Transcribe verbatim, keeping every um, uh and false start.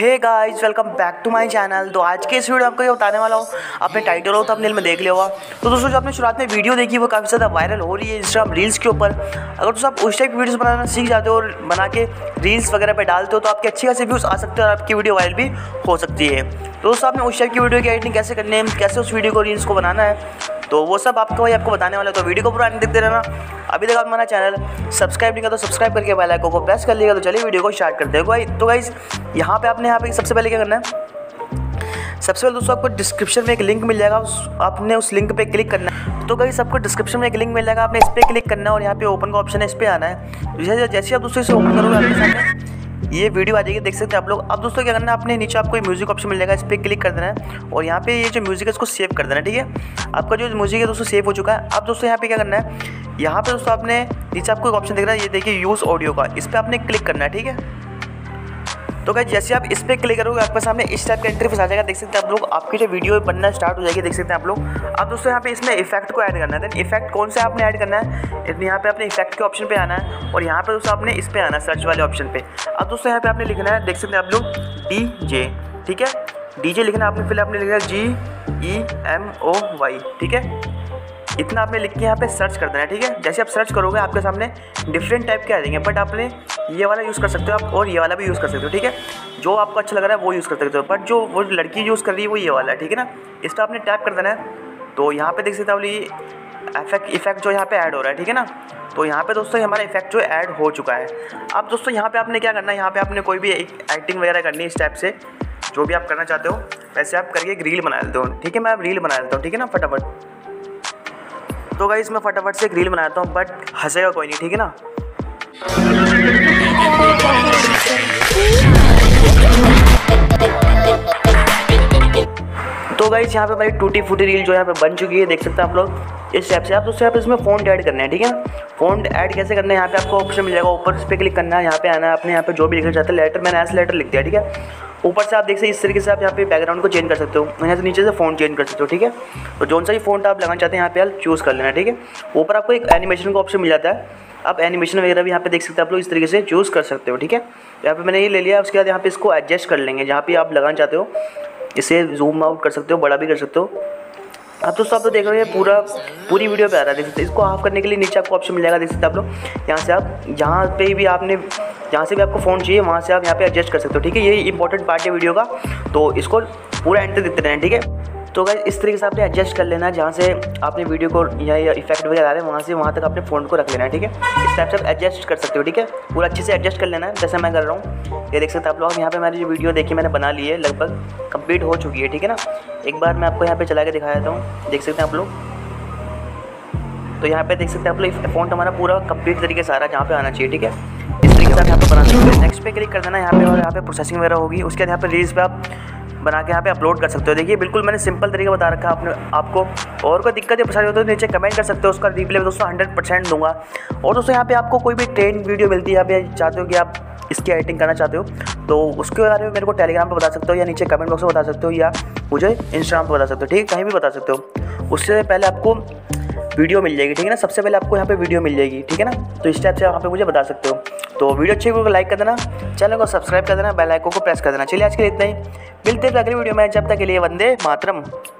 Hey guys welcome back to my channel. तो आज के इस वीडियो में आपको ये बताने वाला हूँ, आपने टाइटल हो तो आपने में देख लिया होगा। तो दोस्तों जो आपने शुरुआत में वीडियो देखी वो काफ़ी ज़्यादा वायरल हो रही है इंस्टाग्राम रील्स के ऊपर। अगर तो आप उस टाइप की वीडियोस बनाना सीख जाते हो और बना के रील्स वगैरह पे डालते हो तो आपके अच्छे खासे व्यूज़ आ सकते हैं और आपकी वीडियो वायरल भी हो सकती है। तो दोस्तों आपने उस टाइप की वीडियो की एडिटिंग कैसे करनी है, कैसे उस वीडियो को रील्स को बनाना है, तो वो सब आपको भाई आपको बताने वाला है। तो वीडियो को पूरा देखते रहना। अभी तक आप हमारा चैनल सब्सक्राइब नहीं किया तो सब्सक्राइब करके बेल आइकन को प्रेस कर लीजिएगा। तो चलिए वीडियो को स्टार्ट करते हैं भाई। तो गाइस यहाँ पे आपने यहाँ पे सबसे पहले क्या करना है, सबसे पहले दोस्तों आपको डिस्क्रिप्शन में एक लिंक मिल जाएगा, आपने उस लिंक पे क्लिक करना है। तो गाइस आपको डिस्क्रिप्शन में एक लिंक मिल जाएगा, आपने इस पर क्लिक करना है और यहाँ पे ओपन का ऑप्शन है, इस पर आना है। जैसे जैसे आप दोस्तों इसे ओपन करोगे आपके सामने ये वीडियो आ जाएगी, देख सकते हैं आप लोग। अब दोस्तों क्या करना है, अपने नीचे आपको ये म्यूज़िक ऑप्शन मिल जाएगा, इस पर क्लिक कर देना है और यहाँ पे ये जो म्यूज़िक है इसको सेव कर देना है। ठीक है, आपका जो म्यूज़िक है दोस्तों सेव हो चुका है। अब दोस्तों यहाँ पे क्या करना है, यहाँ पे दोस्तों आपने नीचे आपको एक ऑप्शन दिख रहा है, ये देखिए यूज़ ऑडियो का, इस पर आपने क्लिक करना है। ठीक है, तो क्या जैसे आप इस पर क्लिक करोगे आपके सामने इस टाइप का इंटरफेस आ जाएगा, देख सकते हैं आप लोग। आपकी जो वीडियो बनना स्टार्ट हो जाएगी, देख सकते हैं आप लोग। अब दोस्तों यहाँ पे इसमें इफेक्ट को ऐड करना है। देन इफेक्ट कौन सा आपने ऐड करना है, यहाँ पे आपने इफेक्ट के ऑप्शन पे आना है और यहाँ पे दोस्तों आपने इस पर आना है, सर्च वाले ऑप्शन पे। अब दोस्तों यहाँ पे आपने लिखना है, देख सकते हैं आप लोग, डी जे। ठीक है, डी जे लिखना आपने, फिर आपने लिखना है जी ई एम ओ वाई। ठीक है, इतना आपने लिख के यहाँ पे सर्च कर देना है। ठीक है, जैसे आप सर्च करोगे आपके सामने डिफरेंट टाइप के आ जाएंगे, बट आपने ये वाला यूज़ कर सकते हो आप और ये वाला भी यूज़ कर सकते हो। ठीक है, जो आपको अच्छा लग रहा है वो यूज़ कर सकते हो, बट जो वो लड़की यूज़ कर रही है वो ये वाला है। ठीक है ना, इस पर आपने टैप कर देना है। तो यहाँ पे देख सकते हो आप ये इफेक्ट इफेक्ट जो यहाँ पे ऐड हो रहा है। ठीक है ना, तो यहाँ पे दोस्तों हमारा इफेक्ट जो ऐड हो चुका है। अब दोस्तों यहाँ पे आपने क्या करना है, यहाँ पे आपने कोई भी एक एक्टिंग वगैरह करनी है, इस टाइप से जो भी आप करना चाहते हो वैसे आप करके एक रील बना लेते हो। ठीक है, मैं आप रील बना लेता हूँ। ठीक है ना, फटाफट। तो गाइस मैं फटाफट से एक रील बनाता हूँ, बट हंसेगा कोई नहीं। ठीक है ना, तो गाइस यहाँ पे हमारी टूटी फूटी रील जो यहाँ पे बन चुकी है, देख सकते हैं आप लोग। इस ऐप से आप उससे आप इसमें फ़ॉन्ट ऐड करना है। ठीक है, फ़ॉन्ट ऐड कैसे करना है, यहाँ पे आपको ऑप्शन मिल जाएगा ऊपर, इस पर क्लिक करना है। यहाँ पे आना है, आपने यहाँ पे जो भी लिखना चाहते हैं, लेटर मैंने ऐसे लेटर लिख दिया। ठीक है, ऊपर से आप देख सकते हैं, इस तरीके से आप यहाँ पे बैकग्राउंड को चेंज कर सकते हो, यहाँ से नीचे से फ़ॉन्ट चेंज कर सकते हो। ठीक है, तो जो सा ही फ़ॉन्ट आप लगाना चाहते हैं यहाँ पे आप चूज़ कर लेना। ठीक है, ऊपर आपको एक एनिमेशन का ऑप्शन मिल जाता है, आप एनिमेशन वगैरह भी यहाँ पे देख सकते हैं आप लोग, इस तरीके से चूज़ कर सकते हो। ठीक है, यहाँ पे मैंने ये ले लिया, उसके बाद यहाँ पे इसको एडजस्ट कर लेंगे जहाँ पे आप लगाना चाहते हो, इसे जूम आउट कर सकते हो, बड़ा भी कर सकते हो। अब दोस्तों आप तो देख रहे हैं पूरा पूरी वीडियो पे आ रहा है, देख सकते हैं। इसको हाफ करने के लिए नीचे आपको ऑप्शन मिल जाएगा, देख सकते हैं आप लोग। यहाँ से आप जहाँ पे भी आपने जहाँ से भी आपको फ़ोन चाहिए वहाँ से आप यहाँ पे एडजस्ट कर सकते हो। ठीक है, ये इंपॉर्टेंट पार्ट है वीडियो का, तो इसको पूरा एंड तक देखते रहना। ठीक है, तो अगर इस तरीके से आपने एडजस्ट कर लेना है, जहाँ से आपने वीडियो को या इफेक्ट वगैरह आ रहे हैं वहाँ से वहाँ तक आपने फ़ोन को रख लेना है। ठीक है, इस टाइप से आप एडजस्ट कर सकते हो। ठीक है, पूरा अच्छे से एडजस्ट कर लेना है, जैसे मैं कर रहा हूँ। ये देख सकते हैं आप लोग, यहाँ पे हमारी जो वीडियो देखी मैंने बना ली है, लगभग कंप्लीट हो चुकी है। ठीक है ना, एक बार मैं आपको यहाँ पे चला के दिखा देता हूँ, देख सकते हैं आप लोग। तो यहाँ पे देख सकते हैं आप लोग, फ़ॉन्ट हमारा पूरा कंप्लीट तरीके से आ रहा है जहाँ पे आना चाहिए। ठीक है, इस तरीके से आप यहाँ पे बना सकते हो। नेक्स्ट पे क्लिक कर देना यहाँ पे, और यहाँ पे प्रोसेसिंग वगैरह होगी, उसके बाद यहाँ पे रील्स पे आप बना के यहाँ पे अपलोड कर सकते हो। देखिए बिल्कुल मैंने सिंपल तरीका बता रखा है आपने आपको। और कोई दिक्कत या परेशानी हो तो नीचे कमेंट कर सकते हो, उसका रिप्लाई दोस्तों हंड्रेड परसेंट दूंगा। और दोस्तों यहाँ पे आपको कोई भी ट्रेंड वीडियो मिलती है, यहाँ पे चाहते हो कि आप इसकी एडिटिंग करना चाहते हो तो उसके बारे में मेरे को टेलीग्राम पे बता सकते हो, या नीचे कमेंट बॉक्स में बता सकते हो, या मुझे इंस्टाग्राम पे बता सकते हो। ठीक है, कहीं भी बता सकते हो, उससे पहले आपको वीडियो मिल जाएगी। ठीक है ना, सबसे पहले आपको यहाँ पे वीडियो मिल जाएगी। ठीक है ना, तो इस टाइप से यहाँ पे मुझे बता सकते हो। तो वीडियो अच्छी को लाइक कर देना, चैनल को सब्सक्राइब कर देना, बेल आइकन को प्रेस कर देना। चलिए आज के लिए इतना ही, मिलते हैं अगली वीडियो में। जब तक के लिए वंदे मातरम।